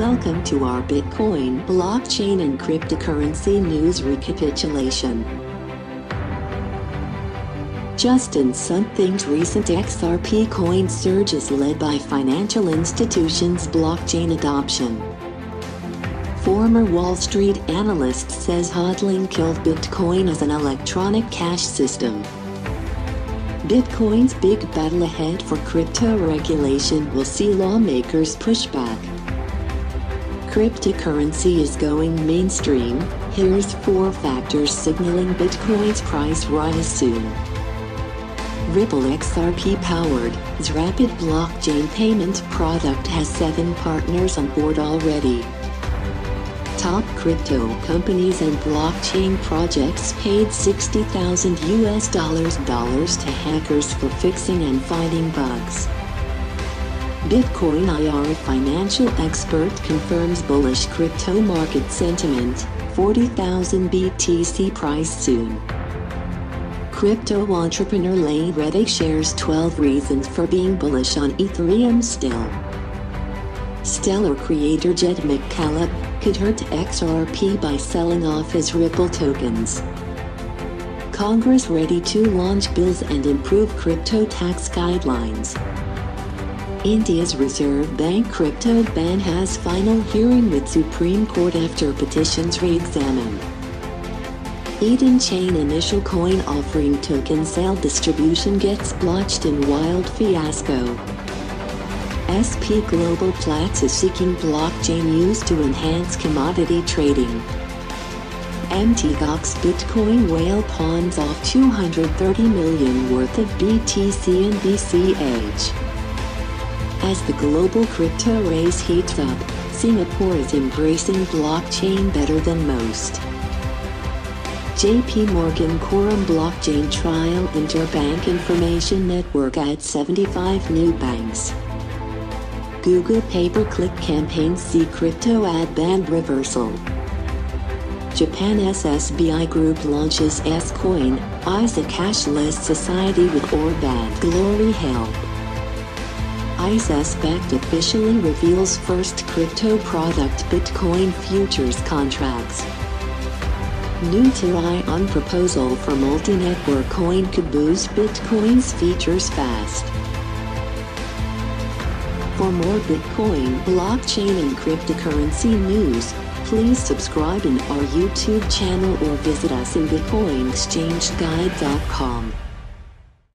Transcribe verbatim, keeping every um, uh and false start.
Welcome to our Bitcoin, blockchain and cryptocurrency news recapitulation. Justin Sun thinks recent X R P coin surge is led by financial institutions' blockchain adoption. Former Wall Street analyst says hodling killed Bitcoin as an electronic cash system. Bitcoin's big battle ahead for crypto regulation will see lawmakers push back. Cryptocurrency is going mainstream, here's four factors signaling Bitcoin's price rise soon. Ripple X R P-powered, xRapid blockchain payment product has seven partners on board already. Top crypto companies and blockchain projects paid sixty thousand U S dollars to hackers for fixing and fighting bugs. Bitcoin I R A financial expert confirms bullish crypto market sentiment, forty thousand B T C price soon. Crypto entrepreneur Lane Rettig shares twelve reasons for being bullish on Ethereum still. Stellar creator Jed McCaleb could hurt X R P by selling off his Ripple tokens. Congress ready to launch bills and improve crypto tax guidelines. India's Reserve Bank crypto ban has final hearing with Supreme Court after petitions re-examined. Eden Chain initial coin offering token sale distribution gets blotched in wild fiasco. S P Global Platts is seeking blockchain use to enhance commodity trading. Mount. Gox Bitcoin whale pawns off two hundred thirty million worth of B T C and B C H. As the global crypto race heats up, Singapore is embracing blockchain better than most. J P Morgan Quorum blockchain trial Interbank Information Network adds seventy-five new banks. Google Pay Per Click campaign see crypto ad ban reversal. Japan S S B I Group launches S Coin, is a cashless society with Orbat Glory Hell. iSuspect officially reveals first crypto product Bitcoin futures contracts. New to Ion proposal for multi-network coin could boost Bitcoin's features fast. For more Bitcoin, blockchain and cryptocurrency news, please subscribe in our YouTube channel or visit us in Bitcoin Exchange Guide dot com.